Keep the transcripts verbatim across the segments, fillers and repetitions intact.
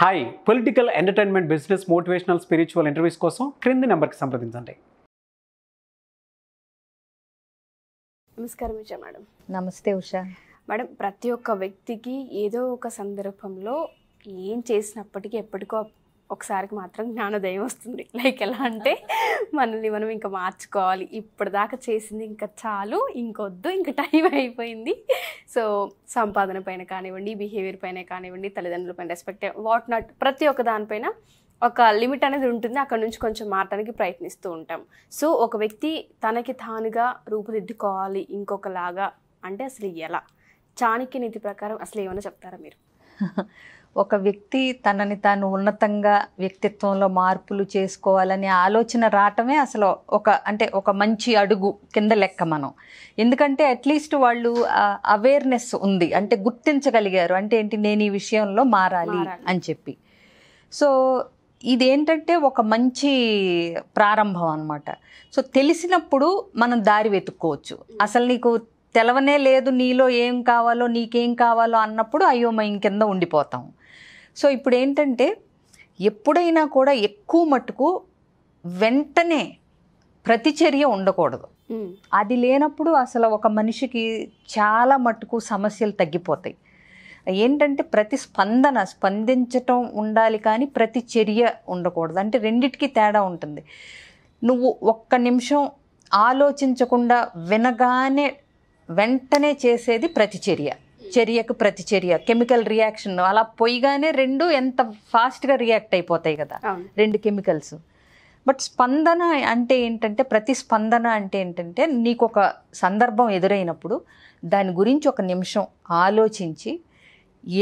Hi political entertainment business motivational spiritual interviews కోసం క్రింది నంబర్కి సంప్రదించండి. నమస్కారం విజయ మేడం. నమస్తే ఉషా మేడం. ప్రతి ఒక్క వ్యక్తికి ఏదో ఒక సందర్భంలో ఏం చేసినప్పటికీ ఎప్పటికో ఒకసారికి మాత్రం జ్ఞానోదయం వస్తుంది. లైక్ ఎలా అంటే మనల్ని మనం ఇంకా మార్చుకోవాలి, ఇప్పటిదాకా చేసింది ఇంకా చాలు, ఇంకొద్దు, ఇంకా టైం అయిపోయింది. సో సంపాదన పైన కానివ్వండి, బిహేవియర్ పైన కానివ్వండి, తల్లిదండ్రుల పైన రెస్పెక్ట్, వాట్ నాట్, ప్రతి ఒక్క దానిపైన ఒక లిమిట్ అనేది ఉంటుంది. అక్కడ నుంచి కొంచెం మారటానికి ప్రయత్నిస్తూ ఉంటాం. సో ఒక వ్యక్తి తనకి తానుగా రూపుదిద్దుకోవాలి ఇంకొకలాగా అంటే అసలు ఎలా, చాణక్య నీతి ప్రకారం అసలు ఏమైనా చెప్తారా మీరు? ఒక వ్యక్తి తనని తాను ఉన్నతంగా వ్యక్తిత్వంలో మార్పులు చేసుకోవాలనే ఆలోచన రావటమే అసలు ఒక అంటే ఒక మంచి అడుగు కింద లెక్క మనం. ఎందుకంటే అట్లీస్ట్ వాళ్ళు అవేర్నెస్ ఉంది అంటే గుర్తించగలిగారు అంటే ఏంటి, నేను ఈ విషయంలో మారాలి అని చెప్పి. సో ఇదేంటంటే ఒక మంచి ప్రారంభం అన్నమాట. సో తెలిసినప్పుడు మనం దారి వెతుక్కోవచ్చు. అసలు నీకు తెలవనే లేదు, నీలో ఏం కావాలో నీకేం కావాలో అన్నప్పుడు అయోమయం కింద ఉండిపోతాం. సో ఇప్పుడు ఏంటంటే ఎప్పుడైనా కూడా ఎక్కువ మట్టుకు వెంటనే ప్రతిచర్య ఉండకూడదు. అది లేనప్పుడు అసలు ఒక మనిషికి చాలా మట్టుకు సమస్యలు తగ్గిపోతాయి. ఏంటంటే ప్రతి స్పందన స్పందించటం ఉండాలి, కానీ ప్రతి చర్య ఉండకూడదు. అంటే రెండిటికి తేడా ఉంటుంది. నువ్వు ఒక్క నిమిషం ఆలోచించకుండా వినగానే వెంటనే చేసేది ప్రతిచర్య, చర్యకు ప్రతిచర్య, కెమికల్ రియాక్షన్. అలా పోయిగానే రెండు ఎంత ఫాస్ట్గా రియాక్ట్ అయిపోతాయి కదా రెండు కెమికల్స్. బట్ స్పందన అంటే ఏంటంటే ప్రతిస్పందన అంటే ఏంటంటే నీకు ఒక సందర్భం ఎదురైనప్పుడు దాని గురించి ఒక నిమిషం ఆలోచించి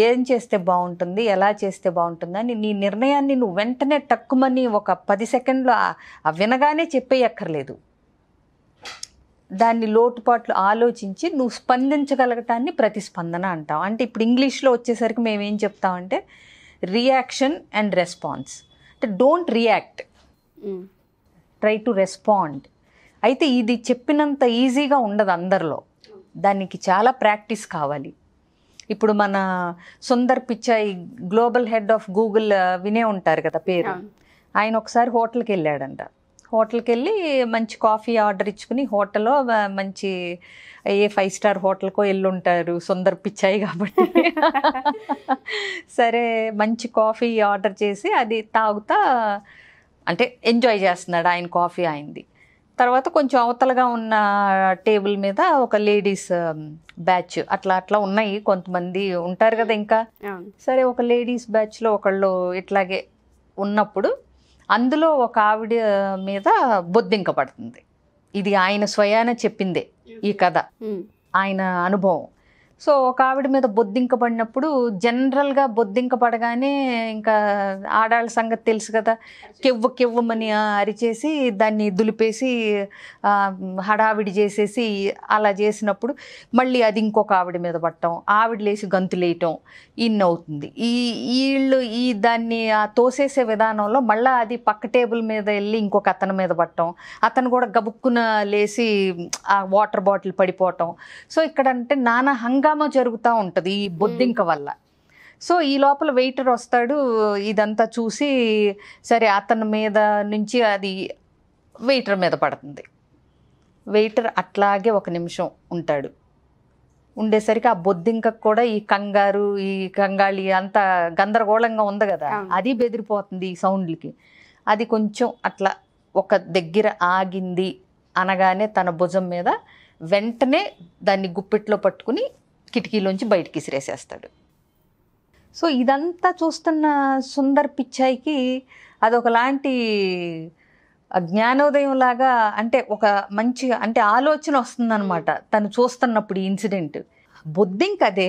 ఏం చేస్తే బాగుంటుంది, ఎలా చేస్తే బాగుంటుంది అని నీ నిర్ణయాన్ని నువ్వు వెంటనే టక్కుమని ఒక పది సెకండ్లు వినగానే చెప్పేయక్కర్లేదు. దాన్ని లోటుపాట్లు ఆలోచించి నువ్వు స్పందించగలగటాన్ని ప్రతిస్పందన అంటాం. అంటే ఇప్పుడు ఇంగ్లీష్లో వచ్చేసరికి మేమేం చెప్తామంటే రియాక్షన్ అండ్ రెస్పాన్స్. అంటే don't react, try to respond. అయితే ఇది చెప్పినంత ఈజీగా ఉండదు అందరిలో, దానికి చాలా ప్రాక్టీస్ కావాలి. ఇప్పుడు మన Sundar Pichai global head of Google వినే ఉంటారు కదా పేరు, ఆయన ఒకసారి హోటల్కి వెళ్ళాడంట. హోటల్కి వెళ్ళి మంచి కాఫీ ఆర్డర్ ఇచ్చుకుని హోటల్లో మంచి ఏ ఫైవ్ స్టార్ హోటల్కో వెళ్ళుంటారు సుందర్ పిచ్చాయి కాబట్టి. సరే మంచి కాఫీ ఆర్డర్ చేసి అది తాగుతా అంటే ఎంజాయ్ చేస్తున్నాడు ఆయన కాఫీ ఆయనది. తర్వాత కొంచెం అవతలగా ఉన్న టేబుల్ మీద ఒక లేడీస్ బ్యాచ్ అట్లా అట్లా ఉన్నాయి కొంతమంది ఉంటారు కదా ఇంకా. సరే ఒక లేడీస్ బ్యాచ్లో ఒకళ్ళు ఇట్లాగే ఉన్నప్పుడు అందులో ఒక ఆవిడ మీద బొద్దింక పడుతుంది. ఇది ఆయన స్వయాన చెప్పిందే ఈ కథ, ఆయన అనుభవం. సో ఒక ఆవిడ మీద బొద్దింక పడినప్పుడు జనరల్గా బొద్దింక పడగానే ఇంకా ఆడాళ్ళ సంగతి తెలుసు కదా, కెవ్వు కెవ్వమని అరిచేసి దాన్ని దులిపేసి హడావిడి చేసేసి అలా చేసినప్పుడు మళ్ళీ అది ఇంకొక ఆవిడ మీద పట్టడం, ఆవిడ లేసి గంతులేయటం, ఇన్నవుతుంది. ఈ వీళ్ళు ఈ దాన్ని తోసేసే విధానంలో మళ్ళీ అది పక్క టేబుల్ మీద వెళ్ళి ఇంకొక అతని మీద పట్టడం, అతను కూడా గబుక్కున లేసి ఆ వాటర్ బాటిల్ పడిపోవటం. సో ఇక్కడ అంటే నానా హంగ జరుగుతూ ఉంటుంది ఈ బొద్దింక వల్ల. సో ఈ లోపల వెయిటర్ వస్తాడు. ఇదంతా చూసి సరే అతని మీద నుంచి అది వెయిటర్ మీద పడుతుంది. వెయిటర్ అట్లాగే ఒక నిమిషం ఉంటాడు. ఉండేసరికి ఆ బొద్దింక కూడా ఈ కంగారు ఈ కంగాళి అంత గందరగోళంగా ఉంది కదా, అది బెదిరిపోతుంది ఈ సౌండ్లకి. అది కొంచెం అట్లా ఒక దగ్గర ఆగింది అనగానే తన భుజం మీద వెంటనే దాన్ని గుప్పిట్లో పట్టుకుని కిటికీలోంచి బయటికి విసిరేసేస్తాడు. సో ఇదంతా చూస్తున్న సుందర్ పిచ్చాయికి అదొకలాంటి జ్ఞానోదయం లాగా అంటే ఒక మంచి అంటే ఆలోచన వస్తుందన్నమాట తను చూస్తున్నప్పుడు. ఈ ఇన్సిడెంట్ బొద్దింక అదే,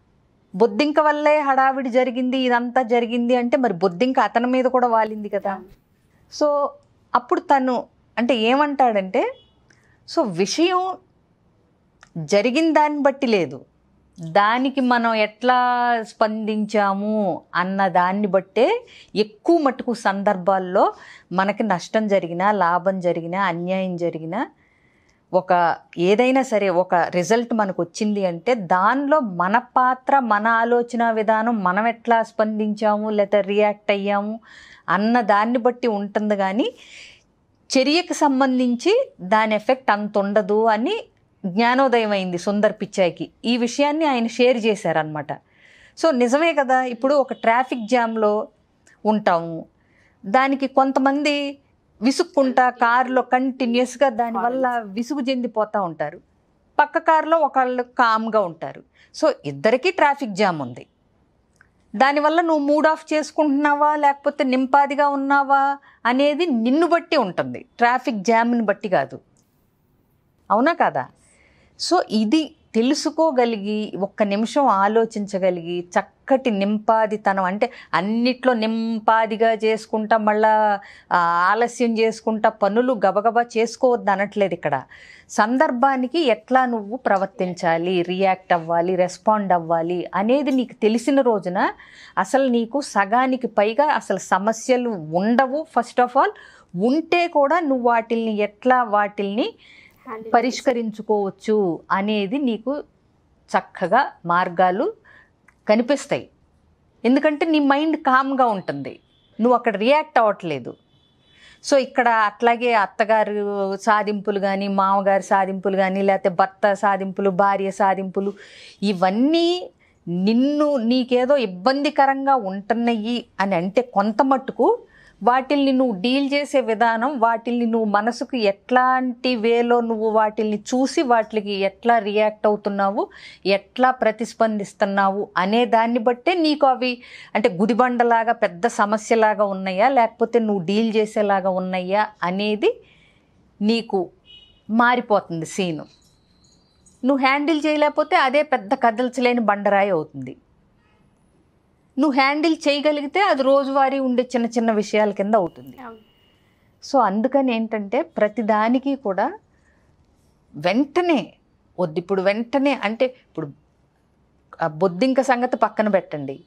బొద్దింక వల్లే హడావిడి జరిగింది, ఇదంతా జరిగింది అంటే మరి బొద్దింక అతని మీద కూడా వాలింది కదా. సో అప్పుడు తను అంటే ఏమంటాడంటే, సో విషయం జరిగిన దాన్ని బట్టి లేదు, దానికి మనం ఎట్లా స్పందించాము అన్న దాన్ని బట్టే ఎక్కువ మటుకు సందర్భాల్లో మనకి నష్టం జరిగినా లాభం జరిగినా అన్యాయం జరిగినా ఒక ఏదైనా సరే ఒక రిజల్ట్ మనకు వచ్చింది అంటే దానిలో మన పాత్ర, మన ఆలోచన విధానం, మనం ఎట్లా స్పందించాము లేదా రియాక్ట్ అయ్యాము అన్న దాన్ని బట్టి ఉంటుంది. కానీ చర్యకు సంబంధించి దాని ఎఫెక్ట్ అంత ఉండదు అని జ్ఞానోదయం అయింది సుందర్ పిచ్చాయికి. ఈ విషయాన్ని ఆయన షేర్ చేశారనమాట. సో నిజమే కదా, ఇప్పుడు ఒక ట్రాఫిక్ జామ్లో ఉంటాము, దానికి కొంతమంది విసుక్కుంటా కారులో కంటిన్యూస్గా దానివల్ల విసుగు చెందిపోతూ ఉంటారు, పక్క కారులో ఒకళ్ళు కామ్గా ఉంటారు. సో ఇద్దరికీ ట్రాఫిక్ జామ్ ఉంది, దానివల్ల నువ్వు మూడ్ ఆఫ్ చేసుకుంటున్నావా లేకపోతే నింపాదిగా ఉన్నావా అనేది నిన్ను బట్టి ఉంటుంది, ట్రాఫిక్ జామ్ని బట్టి కాదు. అవునా కదా? సో ఇది తెలుసుకోగలిగి ఒక్క నిమిషం ఆలోచించగలిగి చక్కటి నింపాదితనం, అంటే అన్నిట్లో నింపాదిగా చేసుకుంటా మళ్ళా ఆలస్యం చేసుకుంటా పనులు గబగబా చేసుకోవద్దు అనట్లేదు ఇక్కడ. సందర్భానికి ఎట్లా నువ్వు ప్రవర్తించాలి, రియాక్ట్ అవ్వాలి, రెస్పాండ్ అవ్వాలి అనేది నీకు తెలిసిన రోజున అసలు నీకు సగానికి పైగా అసలు సమస్యలు ఉండవు. ఫస్ట్ ఆఫ్ ఆల్ ఉంటే కూడా నువ్వు వాటిల్ని ఎట్లా వాటిల్ని పరిష్కరించుకోవచ్చు అనేది నీకు చక్కగా మార్గాలు కనిపిస్తాయి. ఎందుకంటే నీ మైండ్ కామ్గా ఉంటుంది, నువ్వు అక్కడ రియాక్ట్ అవ్వట్లేదు. సో ఇక్కడ అట్లాగే అత్తగారు సాధింపులు కానీ, మామగారు సాధింపులు కానీ, లేకపోతే భర్త సాధింపులు, భార్య సాధింపులు, ఇవన్నీ నిన్ను నీకేదో ఇబ్బందికరంగా ఉంటున్నాయి అని అంటే కొంత మట్టుకు వాటిల్ని నువ్వు డీల్ చేసే విధానం, వాటిల్ని నువ్వు మనసుకు ఎట్లాంటి వేలో నువ్వు వాటిల్ని చూసి వాటికి ఎట్లా రియాక్ట్ అవుతున్నావు, ఎట్లా ప్రతిస్పందిస్తున్నావు అనే దాన్ని బట్టే నీకు అవి అంటే గుదిబండలాగా పెద్ద సమస్యలాగా ఉన్నాయా లేకపోతే నువ్వు డీల్ చేసేలాగా ఉన్నాయా అనేది నీకు మారిపోతుంది సీను. నువ్వు హ్యాండిల్ చేయలేకపోతే అదే పెద్ద కదల్చలేని బండరాయి అవుతుంది, నువ్వు హ్యాండిల్ చేయగలిగితే అది రోజువారీ ఉండే చిన్న చిన్న విషయాల కింద అవుతుంది. సో అందుకని ఏంటంటే ప్రతిదానికి కూడా వెంటనే వద్దు. ఇప్పుడు వెంటనే అంటే ఇప్పుడు బొద్దింక సంగతి పక్కన పెట్టండి,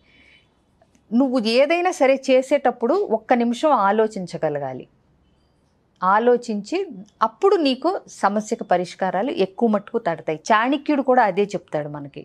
నువ్వు ఏదైనా సరే చేసేటప్పుడు ఒక్క నిమిషం ఆలోచించగలగాలి, ఆలోచించి అప్పుడు నీకు సమస్యకు పరిష్కారాలు ఎక్కువ మట్టుకు తడతాయి. చాణక్యుడు కూడా అదే చెప్తాడు మనకి.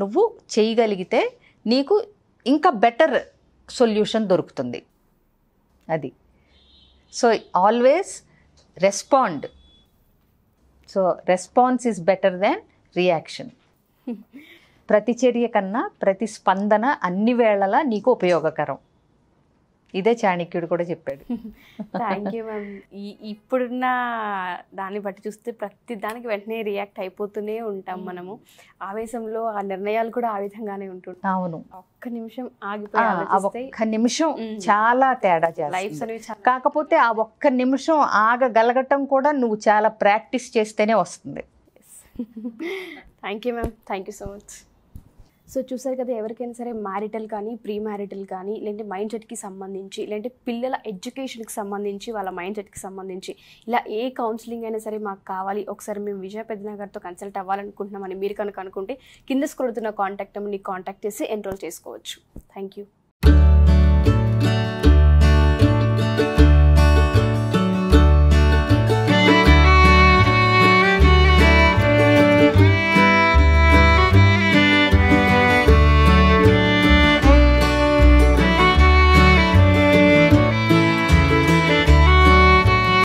నువ్వు చేయగలిగితే నీకు ఇంకా బెటర్ సొల్యూషన్ దొరుకుతుంది అది. So always respond, so response is better than reaction. ప్రతిచర్య కన్నా ప్రతిస్పందన అన్ని వేళలా నీకు ఉపయోగకరం. ఇదే చాణక్యుడు కూడా చెప్పాడు. Thank you ma'am. ఈ ఇప్పుడున్న దాన్ని బట్టి చూస్తే ప్రతి దానికి వెంటనే రియాక్ట్ అయిపోతూనే ఉంటాం మనము, ఆవేశంలో ఆ నిర్ణయాలు కూడా ఆ విధంగానే ఉంటుంటాయి. అవును, ఒక్క నిమిషం ఆగిపోయి ఒక్క నిమిషం చాలా తేడా చేస్తుంది. కాకపోతే ఆ ఒక్క నిమిషం ఆగగలగటం కూడా నువ్వు చాలా ప్రాక్టీస్ చేస్తేనే వస్తుంది. Thank you ma'am, thank you so much. So చూసారు కదా, ఎవరికైనా సరే మ్యారిటల్ కానీ, ప్రీ మ్యారిటల్ కానీ, లేదంటే మైండ్ సెట్కి సంబంధించి, లేదంటే పిల్లల ఎడ్యుకేషన్కి సంబంధించి, వాళ్ళ మైండ్ సెట్కి సంబంధించి ఇలా ఏ కౌన్సిలింగ్ అయినా సరే మాకు కావాలి, ఒకసారి మేము విజయ పెద్దిన గారితో కన్సల్ట్ అవ్వాలనుకుంటున్నామని మీరు కనుక అనుకుంటే కింద స్క్రోల్ అవుతున్న కాంటాక్ట్ నెంబర్ని కాంటాక్ట్ చేసి ఎన్రోల్ చేసుకోవచ్చు. Thank you.